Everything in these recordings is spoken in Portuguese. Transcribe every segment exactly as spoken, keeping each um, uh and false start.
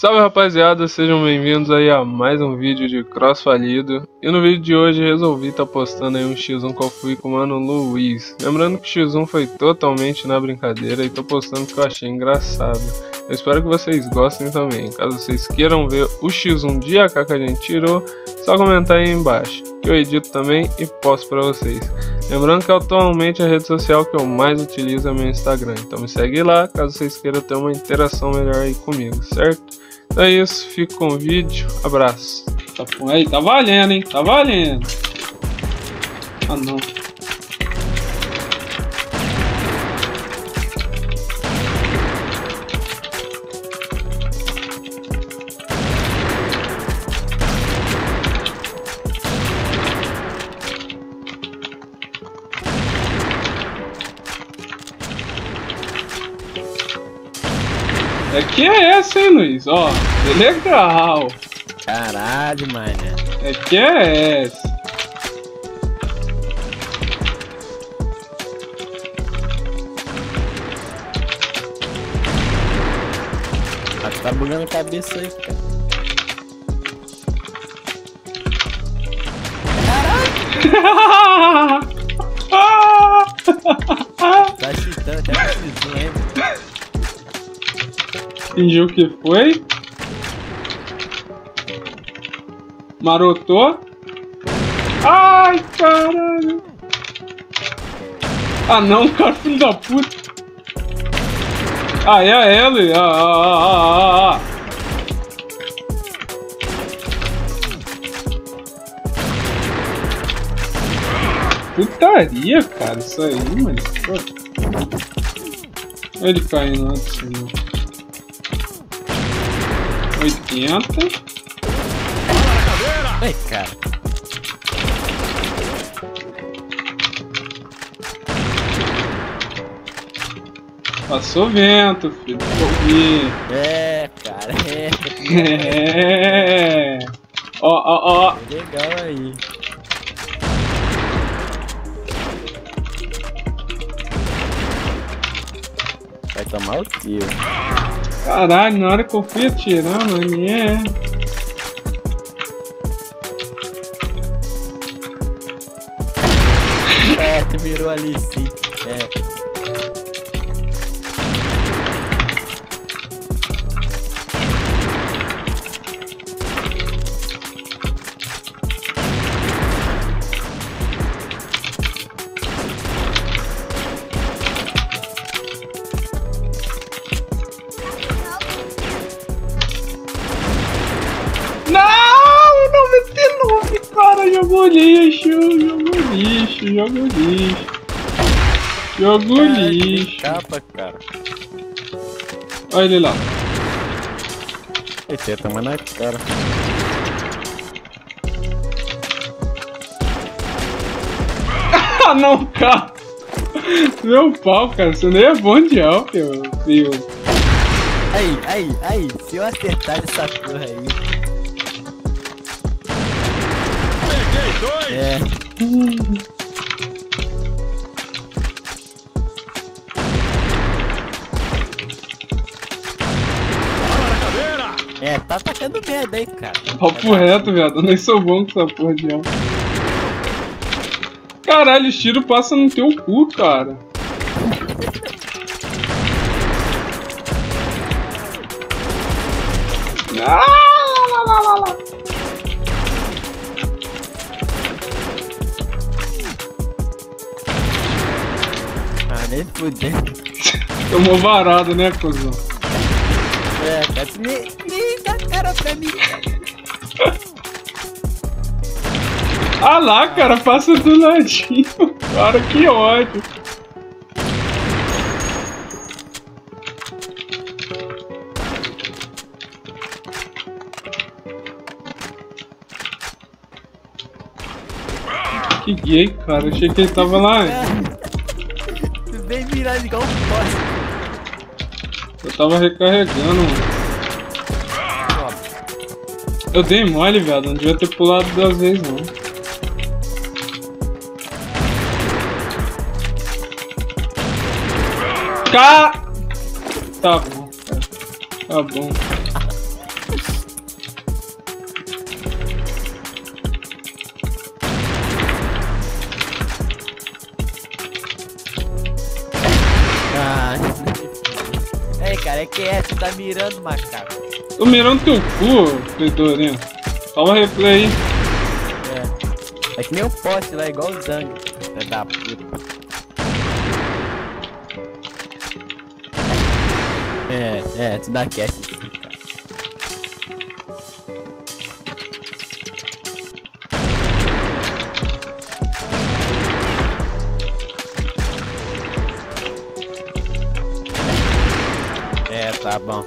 Salve rapaziada, sejam bem-vindos aí a mais um vídeo de Cross Falido. E no vídeo de hoje resolvi estar tá postando aí um xis um que eu fui com o mano Luiz. Lembrando que o xis um foi totalmente na brincadeira e tô postando que eu achei engraçado. Eu espero que vocês gostem também. Caso vocês queiram ver o xis um de A K que a gente tirou, só comentar aí embaixo, que eu edito também e posto pra vocês. Lembrando que atualmente a rede social que eu mais utilizo é meu Instagram, então me segue lá caso vocês queiram ter uma interação melhor aí comigo, certo? Então é isso, fico com o vídeo, abraço. Tá, aí, tá valendo, hein? Tá valendo. Ah, não. É que é essa, hein, Luiz? Ó, legal! Caralho, mano. É que é essa. Ah, tá bugando a cabeça aí, cara. Caralho! Tá chutando até o xis um, hein? Fingiu que foi. Marotou. Ai, caralho. Ah não, cara, filho da puta. Ah, é a L. Ah, ah, ah, ah, ah. Putaria, cara, isso aí, mano. Olha ele caindo assim, ó. oitenta. Ei, cara. Passou vento, filho. É, cara. É. Ó, ó, ó. Legal aí. Vai tomar o tiro. Caralho, na hora que eu fui atirar, mano, é. É, tu virou ali sim, Jogo lixo, jogo lixo, jogo lixo. Jogo cara, lixo. Capa, cara. Olha ele lá. Esse é tamanho na cara. Ah, não, cara. Meu pau, cara. Isso nem é bom de alp, meu filho. Aí, aí, aí. Se eu acertar essa porra aí. É. É, tá atacando merda aí, cara. Papo reto, velho. Eu nem sou bom com essa porra de alma. Caralho, os tiros passam no teu cu, cara. Ah, lá, lá, lá, lá. Nem fudendo. Tomou varado, né, cuzão? É, cara, nem, nem dá cara pra mim. Ah lá, cara, passa do ladinho. Cara, que ódio. Que gay, cara. Achei que ele tava lá. Bem virado igual um poste. Eu tava recarregando, mano. Eu dei mole, velho. Não devia ter pulado duas vezes, não. Tá. Tá bom, cara. Tá bom. é? Você tá mirando, macaco. Tô mirando teu cu, peitorinho. Calma, replay aí. É. É que nem o poste lá, igual o Zang. É da puta. É, é, tu dá cast aqui, cara. É, tá bom.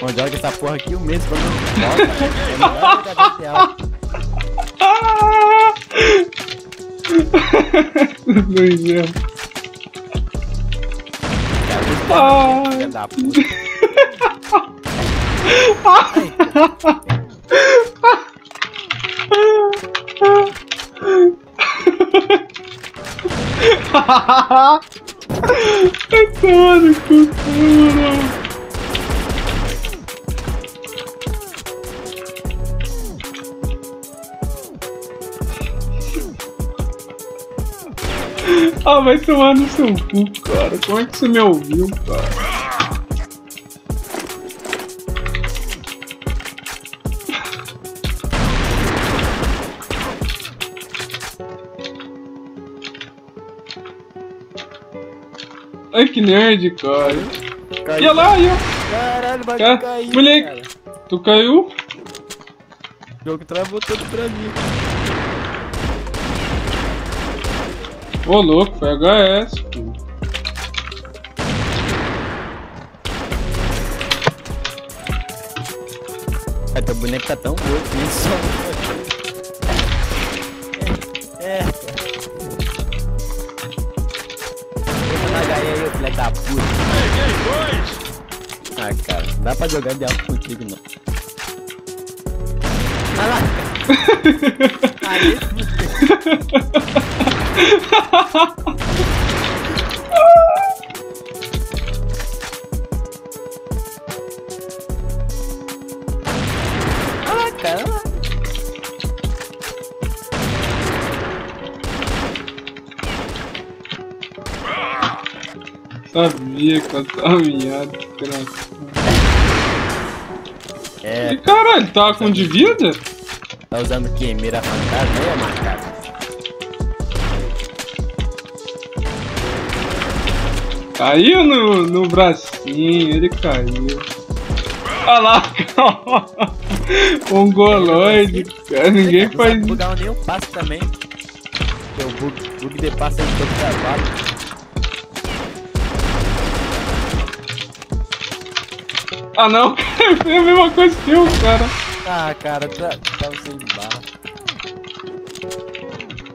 Bom, joga essa porra aqui um mês pra não volta, cara. É melhor que a D T L. Filha da puta. Ah, vai tomar no seu cu, cara. Como é que você me ouviu, cara? Ai, que nerd, cara. Caiu. E olha lá, eu. Caralho, vai Ca... cair, moleque, cara. Tu caiu? O jogo travou todo pra mim. Ô, louco, pega essa, pô. Ai, teu boneco tá tão louco, isso. É, é. Filha da puta. Ah, cara, não dá pra jogar de alto contigo, não. Vai lá, cara. Aí, ah, cara. Sabia que eu tava miado, desgraçado. É. E caralho, tá com de vida? Tá usando o que? Mira fantasma ou é marcado? Caiu no, no bracinho, ele caiu. Olha lá, calma. Um goloide, cara, ninguém faz isso. Não dá nem um passo também. Porque o bug, bug de passo é de todo cavalo. Ah não, cara, foi a mesma coisa que eu, cara. Ah, cara, tá, tava sem barra.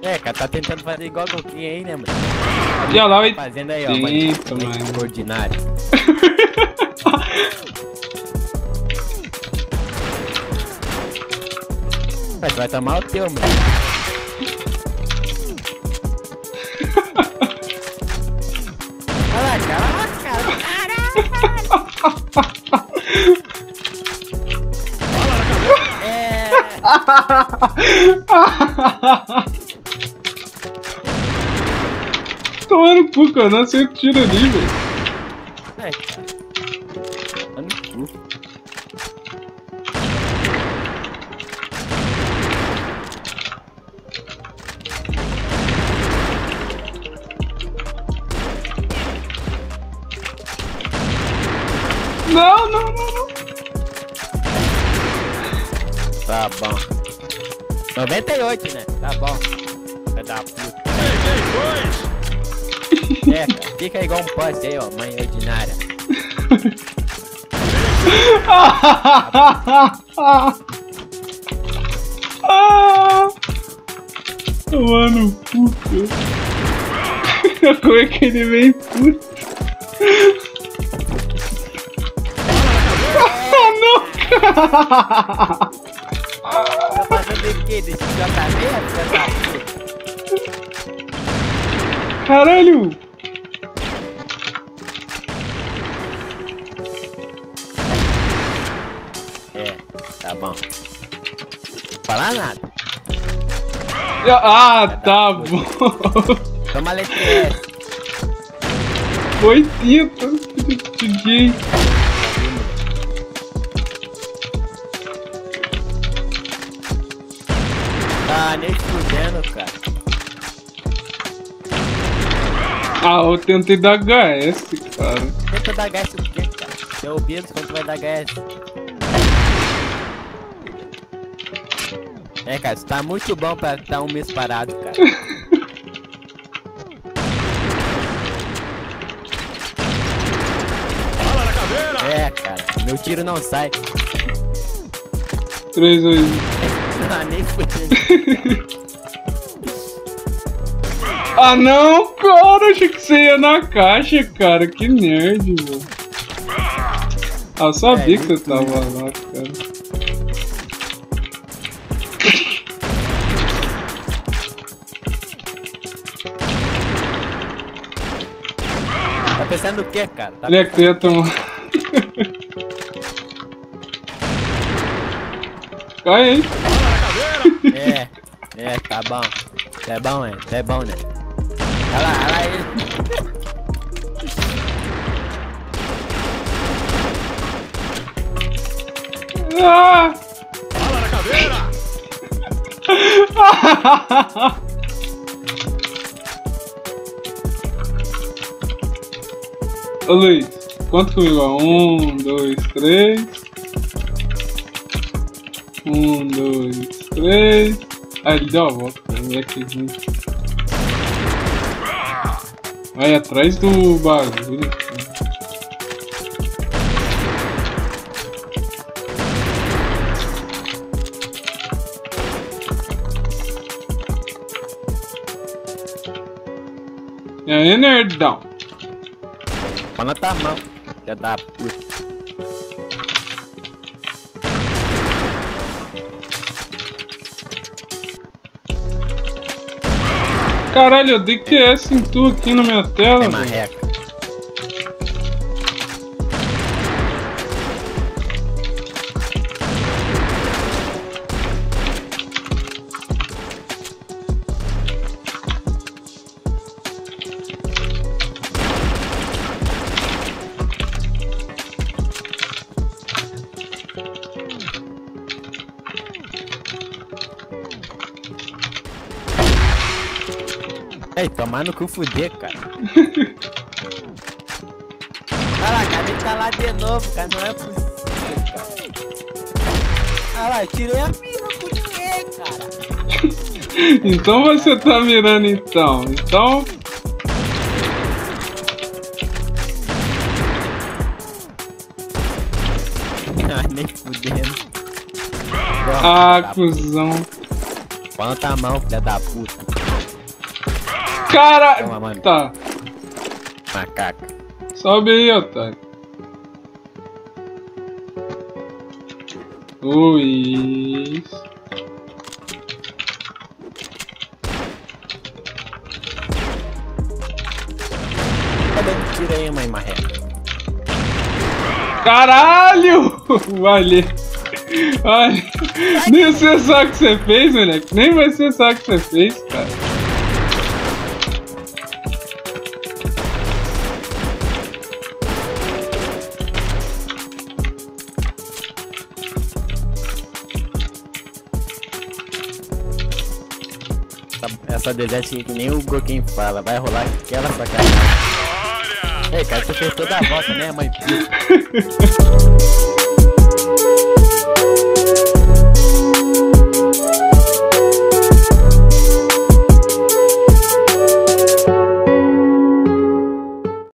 É, cara, tá tentando fazer igual a Gokin aí, né, mano? E olha lá, fazendo aí, ó, eita, mano. Mano. Ordinário. Vai, tu vai tomar o teu, mano. Olha lá, cara, olha lá, cara. Toma no cu, cara, não aceito tiro ali, velho. É, cara. Tá no cu. Não, não, não, não. Tá bom. noventa e oito, né? Tá bom. Vai dar a puta. É, cara, fica igual um poste aí, ó. Mãe ordinária. Mano, puta. Como é que ele vem puto? Ah, não, cara. Tá fazendo o que desse tratamento? Caralho! É, tá bom. Não falar nada. Ah, tá bom. Toma letra S. oitenta. consegui. Ah, nem fudendo, cara. Ah, eu tentei dar H S, cara. Tenta dar H S o quê, cara? Eu ouvido quando tu vai dar H S. É, cara, você tá muito bom pra estar um mês parado, cara. Fala na caveira! É, cara, meu tiro não sai. três, dois, um. Ah, nem fudendo. Ah, não, cara, achei que você ia na caixa, cara. Que nerd, mano. Ah, eu sabia é, que você tava lá, cara. Tá pensando o que, cara? Tá Ele é teta, mano. Cai, hein? É, é, tá bom. Tá bom, hein? Tá bom, né? Olha lá, olha lá ele. Ah! Fala na caveira! Ô Luiz, conta comigo, ó. Um, dois, três. Um, dois, três. Ah, ele deu a volta, cara. Aqui, vai atrás do bagulho. E aí, nerdão? Fala tá mal, já dá puta. Caralho, eu dei Q S em tu aqui na minha tela. É marreca. Ei, tomar no cu fuder, cara. Olha lá, cara, ele tá lá de novo, cara, não é possível, cara. Olha lá, eu tirei a mira com ninguém, cara. Então você tá mirando, então. Então... Ah, nem fudendo. Ah, ah cuzão. Planta a mão, filha da puta. Cara, toma, tá. Macaca. Sobe aí, otário. Luiz. Tira aí, mãe marreca. Caralho! Valeu. Olha. Nem sei só o que você fez, moleque. Nem vai ser só o que você fez, cara. Essa deserte que nem o Gokin fala, vai rolar aquela sacada. Ei, cara, você fez toda a volta, né, mãe?